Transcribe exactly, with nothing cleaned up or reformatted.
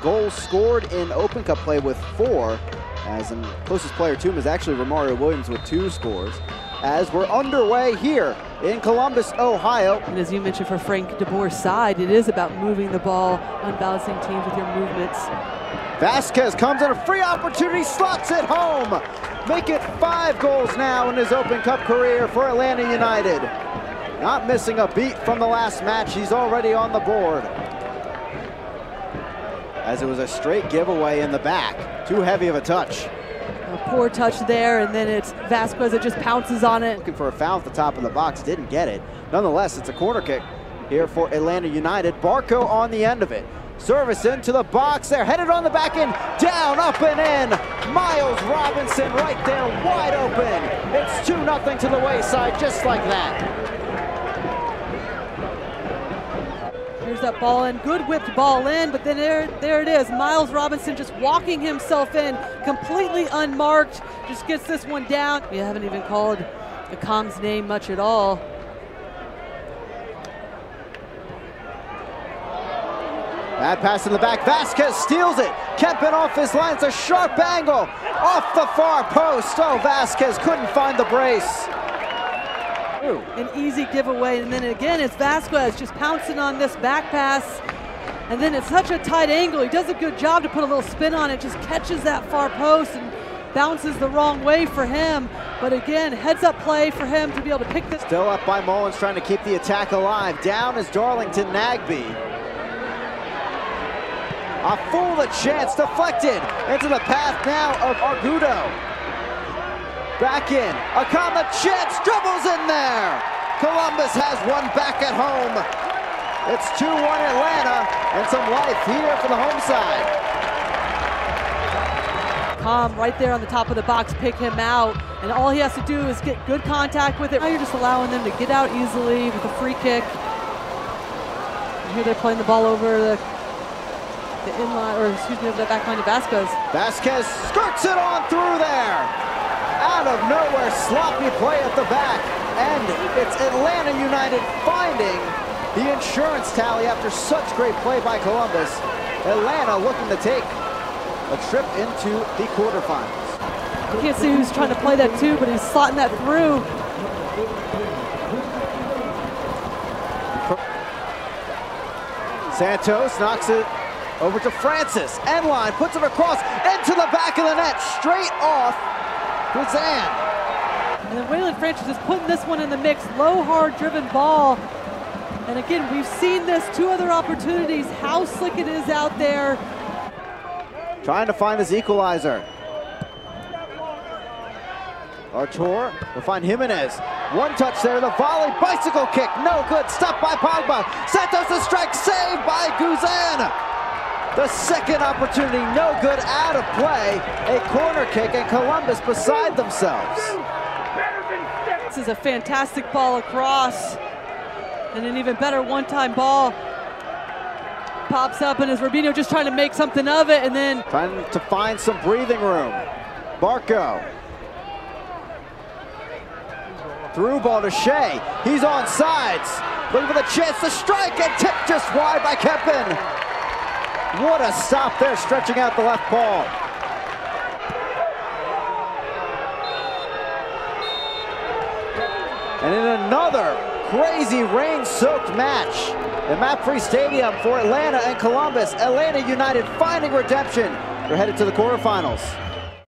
goals scored in Open Cup play with four, as the closest player to him is actually Romario Williams with two scores, as we're underway here in Columbus, Ohio. And as you mentioned, for Frank DeBoer's side, it is about moving the ball, unbalancing teams with your movements. Vasquez comes in, a free opportunity, slots it home. Make it five goals now in his Open Cup career for Atlanta United. Not missing a beat from the last match. He's already on the board. As it was a straight giveaway in the back. Too heavy of a touch. A poor touch there, and then it's Vasquez that just pounces on it. Looking for a foul at the top of the box, didn't get it. Nonetheless, it's a corner kick here for Atlanta United. Barco on the end of it. Service into the box there, headed on the back end, down, up and in. Miles Robinson right there, wide open. It's two nothing to the wayside, just like that. Here's that ball in, good whipped ball in, but then there, there it is. Miles Robinson just walking himself in, completely unmarked, just gets this one down. We haven't even called Akam's name much at all. Bad pass in the back, Vasquez steals it. Kempin off his line, it's a sharp angle. Off the far post, oh, Vasquez couldn't find the brace. Ooh. An easy giveaway, and then again, it's Vasquez just pouncing on this back pass. And then it's such a tight angle, he does a good job to put a little spin on it, just catches that far post and bounces the wrong way for him. But again, heads up play for him to be able to pick this. Still up by Mullins, trying to keep the attack alive. Down is Darlington Nagby. A full of chance, deflected into the path now of Argudo. Back in, Akam the chance, dribbles in there. Columbus has one back at home. It's two one Atlanta, and some life here for the home side. Akam right there on the top of the box, pick him out, and all he has to do is get good contact with it. Now you're just allowing them to get out easily with a free kick. And here they're playing the ball over the The inline, or excuse me, the back line to Vasquez. Vasquez skirts it on through there. Out of nowhere, sloppy play at the back. And it's Atlanta United finding the insurance tally after such great play by Columbus. Atlanta looking to take a trip into the quarterfinals. You can't see who's trying to play that too, but he's slotting that through. Santos knocks it over to Francis, end line, puts it across, into the back of the net, straight off Guzan. And then Waylon Francis is putting this one in the mix, low, hard, driven ball. And again, we've seen this, two other opportunities, how slick it is out there. Trying to find his equalizer. Artur will find Jimenez. One touch there, the volley, bicycle kick, no good, stopped by Pogba. Santos the strike, saved by Guzan. The second opportunity, no good, out of play. A corner kick, and Columbus beside themselves. This is a fantastic ball across, and an even better one-time ball. Pops up, and is Rubinho just trying to make something of it, and then trying to find some breathing room. Barco. Through ball to Shea. He's on sides. Looking for the chance to strike, and tipped just wide by Kempin. What a stop there, stretching out the left ball. And in another crazy rain-soaked match at Mapfre Stadium for Atlanta and Columbus, Atlanta United finding redemption. They're headed to the quarterfinals.